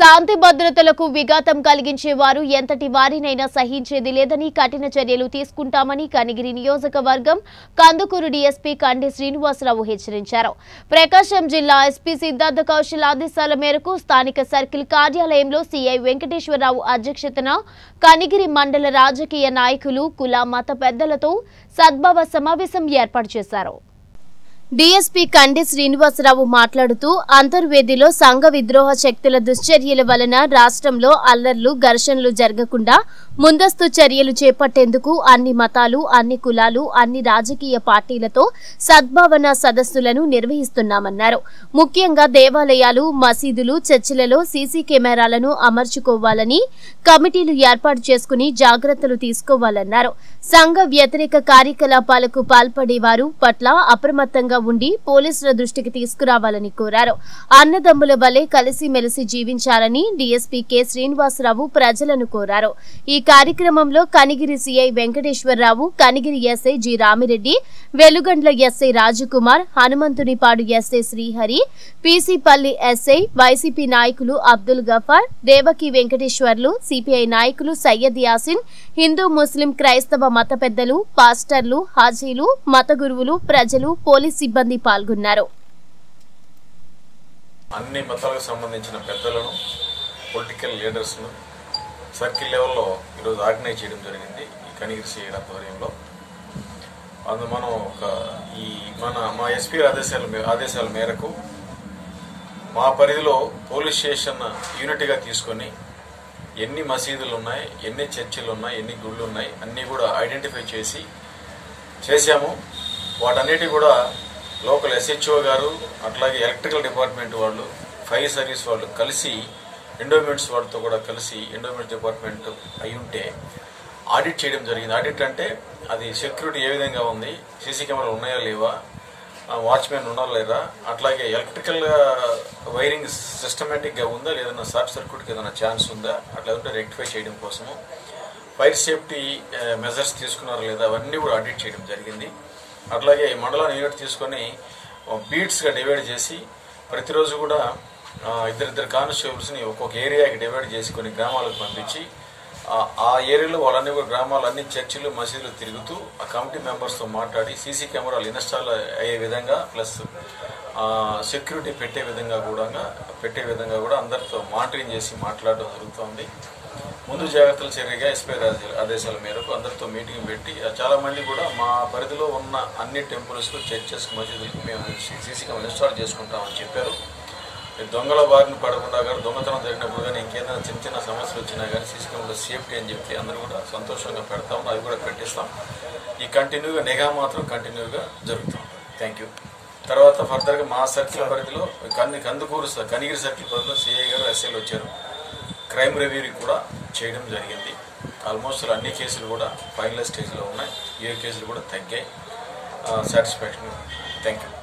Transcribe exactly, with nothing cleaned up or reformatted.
శాంతి భద్రతలకు విఘాతం కలిగించేవారు ఎంతటి వారినైనా సహించేది లేదని కఠిన చర్యలు తీసుకుంటామని కనిగిరి నియోజకవర్గం కందుకూరి డీఎస్పీ కండి శ్రీనివాసరావు హెచ్చరించారు. ప్రకాశం జిల్లా ఎస్పీ సిద్ధార్థ కౌశల్ ఆదేశాల మేరకు స్థానిక సర్కిల్ కార్యాలయంలో సీఐ వెంకటేశ్వరరావు అధ్యక్షతన కనిగిరి మండల రాజకీయ నాయకులు కుల మత పెద్దలతో సద్భావ సమావేశం ఏర్పాటు చేశారు. డీఎస్పీ కండి శ్రీనివాసరావు మాట్లాడుతూ అంతర్వేదిలో సంఘ విద్రోహ శక్తుల దుశ్చర్యల వలన రాష్ట్రంలో అల్లర్లు ఘర్షణలు జరగకుండా ముందస్తు చర్యలు చేపట్టేందుకు అన్ని మతాలు అన్ని కులాలు అన్ని రాజకీయ పార్టీలతో సద్భావన సదస్సులను నిర్వహిస్తున్నామన్నారు. ముఖ్యంగా దేవాలయాలు మసీదులు చర్చిలలో సీసీ కెమెరాలను అమర్చుకోవాలని కమిటీలు ఏర్పాటు చేసుకుని జాగ్రత్తలు తీసుకోవాలన్నారు. సంఘ వ్యతిరేక కార్యకలాపాలకు పాల్పడేవారు పట్ల అప్రమత్తంగా ఉండి పోలీసుల దృష్టికి తీసుకురావాలని కోరారు. అన్నదమ్ముల వలె కలిసిమెలిసి జీవించాలని డీఎస్పీ కె శ్రీనివాసరావు ప్రజలను కోరారు. ఈ కార్యక్రమంలో Kanigiri CI Venkateswararao, Kanigiri SI G Ramireddy, Veligandla SI Rajakumar, Hanumanthunipadu SI Srihari, PCPalli SI, YCP నాయకులు అబ్దుల్ గఫార్, దేవకి వెంకటేశ్వర్లు, సిపిఐ నాయకులు సయ్యద్ యాసీన్, హిందూ ముస్లిం క్రైస్తవ మత పెద్దలు, పాస్టర్లు, హాజీలు, మత గురువులు, ప్రజలు, పోలీస్ సిబ్బంది పాల్గొన్నారు. అన్ని మతాలకు సంబంధించిన పెద్దలను, పొలిటికల్ లీడర్స్ను సర్కిల్ లెవెల్లో ఈరోజు ఆర్గనైజ్ చేయడం జరిగింది ఈ కనిగిరి సీఐ ఆధ్వర్యంలో. అందు మనం ఒక ఈ మన మా ఎస్పీ ఆదేశాల ఆదేశాల మేరకు మా పరిధిలో పోలీస్ స్టేషన్ యూనిట్గా తీసుకొని ఎన్ని మసీదులు ఉన్నాయి, ఎన్ని చర్చిలు ఉన్నాయి, ఎన్ని గుళ్ళు ఉన్నాయి అన్నీ కూడా ఐడెంటిఫై చేసి చేశాము. వాటన్నిటి కూడా లోకల్ ఎస్హెచ్ఓ గారు, అట్లాగే ఎలక్ట్రికల్ డిపార్ట్మెంట్ వాళ్ళు, ఫైర్ సర్వీస్ వాళ్ళు కలిసి ఎండోమెంట్స్ వాళ్ళతో కూడా కలిసి ఎండోమెంట్స్ డిపార్ట్మెంట్ అయి ఉంటే ఆడిట్ చేయడం జరిగింది. ఆడిట్ అంటే అది సెక్యూరిటీ ఏ విధంగా ఉంది, సీసీ కెమెరాలు ఉన్నాయా లేవా, వాచ్మెన్ ఉన్నారా లేదా, అట్లాగే ఎలక్ట్రికల్గా వైరింగ్ సిస్టమేటిక్గా ఉందా, లేదన్నా షార్ట్ సర్క్యూట్కి ఏదైనా ఛాన్స్ ఉందా, అట్లా ఉంటే రెక్టిఫై చేయడం కోసము ఫైర్ సేఫ్టీ మెజర్స్ తీసుకున్నారా లేదా అవన్నీ కూడా ఆడిట్ చేయడం జరిగింది. అట్లాగే మండలాన్ని యూనిట్ తీసుకొని బీట్స్గా డివైడ్ చేసి ప్రతిరోజు కూడా ఇద్దరిద్దరు కానిస్టేబుల్స్ని ఒక్కొక్క ఏరియాకి డివైడ్ చేసి కొన్ని గ్రామాలకు పంపించి ఆ ఏరియాలో వాళ్ళన్నీ కూడా గ్రామాలన్నీ చర్చిలు మసీదులు తిరుగుతూ ఆ కమిటీ మెంబర్స్తో మాట్లాడి సీసీ కెమెరాలు ఇన్స్టాల్ అయ్యే విధంగా ప్లస్ సెక్యూరిటీ పెట్టే విధంగా కూడా పెట్టే విధంగా కూడా అందరితో మానిటరింగ్ చేసి మాట్లాడడం జరుగుతుంది. ముందు జాగ్రత్తల చర్యగా ఎస్పీ ఆదేశాల మేరకు అందరితో మీటింగ్ పెట్టి చాలామంది కూడా మా పరిధిలో ఉన్న అన్ని టెంపుల్స్కు, చర్చెస్, మసీదులకు మేము సీసీ కెమెరా ఇన్స్టాల్ చేసుకుంటామని చెప్పారు. దొంగల బారిన పడకుండా కానీ, దొంగతనం జరిగినప్పుడు కానీ, ఇంకేదైనా చిన్న చిన్న సమస్యలు వచ్చినా కానీ సీసీ కెమెరా సేఫ్టీ అని చెప్పి అందరూ కూడా సంతోషంగా పెడతాము. అవి కూడా పెట్టిస్తాం. ఈ కంటిన్యూగా నిఘా మాత్రం కంటిన్యూగా జరుగుతాం. Thank you. తర్వాత ఫర్దర్గా మా సర్కిల్ పరిధిలో కన్ని కందుకూరు కనిగిరి సర్కిల్ పరిధిలో సీఐ గారు, ఎస్ఐలు వచ్చారు. క్రైమ్ రివ్యూ కూడా చేయడం జరిగింది. ఆల్మోస్ట్ అన్ని కేసులు కూడా ఫైనల్ స్టేజ్లో ఉన్నాయి. ఏ కేసులు కూడా తగ్గాయి. సాటిస్ఫాక్షన్. Thank you.